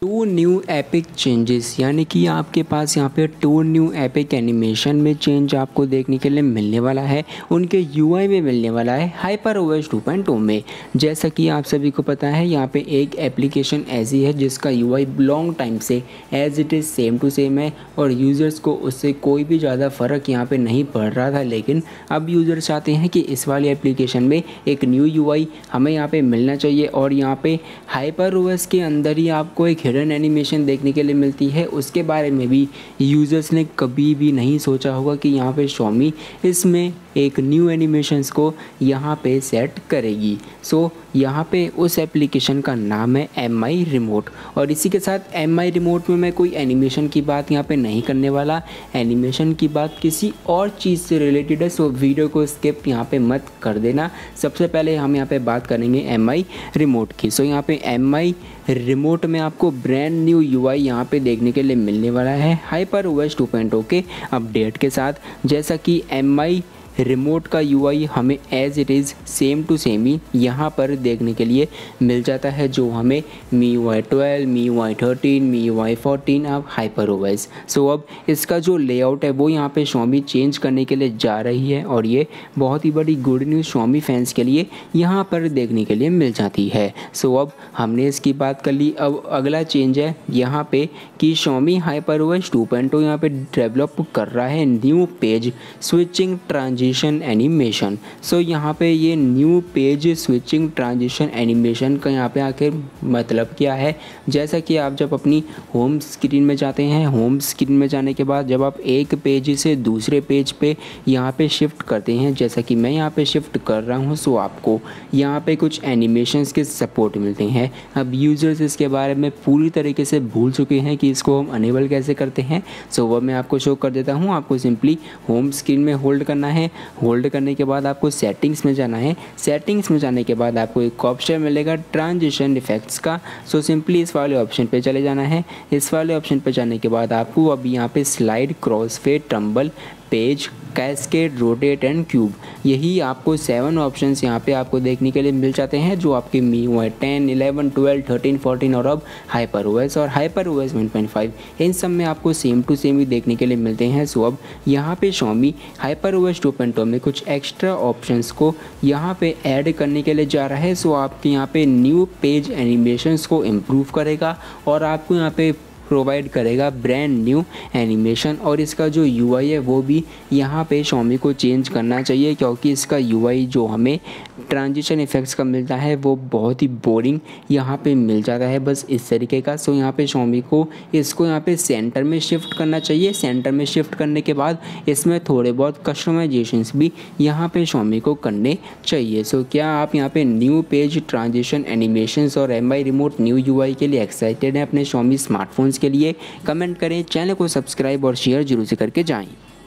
To new epic changes, यानी कि आपके पास यहाँ पे टू न्यू एपिक एनिमेशन में चेंज आपको देखने के लिए मिलने वाला है, उनके यूआई में मिलने वाला है हाइपरओएस 2.0 में। जैसा कि आप सभी को पता है, यहाँ पे एक एप्लीकेशन ऐसी है जिसका यूआई लॉन्ग टाइम से as it is same to same है और यूज़र्स को उससे कोई भी ज़्यादा फ़र्क यहाँ पर नहीं पड़ रहा था, लेकिन अब यूज़र्स चाहते हैं कि इस वाली एप्लीकेशन में एक न्यू यूआई हमें यहाँ पर मिलना चाहिए और यहाँ पर हाइपरओएस के अंदर ही आपको एक हिडन एनिमेशन देखने के लिए मिलती है। उसके बारे में भी यूज़र्स ने कभी भी नहीं सोचा होगा कि यहाँ पे Xiaomi इसमें एक न्यू एनिमेशंस को यहाँ पे सेट करेगी। सो यहाँ पे उस एप्लीकेशन का नाम है MI रिमोट। और इसी के साथ MI रिमोट में मैं कोई एनिमेशन की बात यहाँ पे नहीं करने वाला, एनिमेशन की बात किसी और चीज़ से रिलेटेड है, सो वीडियो को स्किप यहाँ पे मत कर देना। सबसे पहले हम यहाँ पे बात करेंगे MI रिमोट की। सो यहाँ पे MI रिमोट में आपको ब्रांड न्यू यूआई यहाँ पे देखने के लिए मिलने वाला है हाइपरओएस 2.0 के अपडेट के साथ। जैसा कि MI रिमोट का यूआई हमें as it is same to same ही यहाँ पर देखने के लिए मिल जाता है, जो हमें MIUI 12, MIUI 13, MIUI 14 अब हाइपरओएस। सो अब इसका जो लेआउट है वो यहाँ पे Xiaomi चेंज करने के लिए जा रही है और ये बहुत ही बड़ी गुड न्यूज़ Xiaomi फैंस के लिए यहाँ पर देखने के लिए मिल जाती है। सो अब हमने इसकी बात कर ली। अब अगला चेंज है यहाँ पर कि Xiaomi हाइपरओएस 2.0 यहाँ पर डेवलप कर रहा है new page switching transition animation. So यहाँ पे ये new page switching transition animation का यहाँ पे आखिर मतलब क्या है? जैसा कि आप जब अपनी होम स्क्रीन में जाते हैं, होम स्क्रीन में जाने के बाद जब आप एक पेज से दूसरे पेज पे यहाँ पे शिफ्ट करते हैं, जैसा कि मैं यहाँ पे शिफ्ट कर रहा हूँ, सो आपको यहाँ पे कुछ एनिमेशंस के सपोर्ट मिलते हैं। अब यूज़र्स इसके बारे में पूरी तरीके से भूल चुके हैं कि इसको हम अनेबल कैसे करते हैं। सो वह मैं आपको शो कर देता हूँ। आपको सिंपली होम स्क्रीन में होल्ड करना है, होल्ड करने के बाद आपको सेटिंग्स में जाना है, सेटिंग्स में जाने के बाद आपको एक ऑप्शन मिलेगा ट्रांजिशन इफेक्ट्स का। सो सिंपली इस वाले ऑप्शन पे चले जाना है। इस वाले ऑप्शन पे जाने के बाद आपको अब यहाँ पे slide, crossfade, tumble, page, cascade, rotate and cube, यही आपको 7 ऑप्शंस यहाँ पे आपको देखने के लिए मिल जाते हैं, जो आपके MIUI 10, 11, 12, 13, 14 और अब हाइपरओएस और हाइपरओएस 1.5 इन सब में आपको सेम टू सेम ही देखने के लिए मिलते हैं। सो अब यहाँ पे Xiaomi हाइपरओएस 2.0 में कुछ एक्स्ट्रा ऑप्शंस को यहाँ पे ऐड करने के लिए जा रहा है। सो आपके यहाँ पे न्यू पेज एनिमेशंस को इम्प्रूव करेगा और आपको यहाँ पे प्रोवाइड करेगा ब्रांड न्यू एनिमेशन। और इसका जो यूआई है वो भी यहाँ पे Xiaomi को चेंज करना चाहिए, क्योंकि इसका यूआई जो हमें ट्रांजिशन इफेक्ट्स का मिलता है वो बहुत ही बोरिंग यहाँ पे मिल जाता है, बस इस तरीके का। सो यहाँ पे Xiaomi को इसको यहाँ पे सेंटर में शिफ्ट करना चाहिए। सेंटर में शिफ्ट करने के बाद इसमें थोड़े बहुत कस्टमाइजेशंस भी यहाँ पे Xiaomi को करने चाहिए। सो क्या आप यहाँ पे न्यू पेज ट्रांजिशन एनिमेशंस और MI रिमोट न्यू यूआई के लिए एक्साइटेड हैं अपने Xiaomi स्मार्टफोन्स के लिए? कमेंट करें, चैनल को सब्सक्राइब और शेयर जरूर से करके जाएं।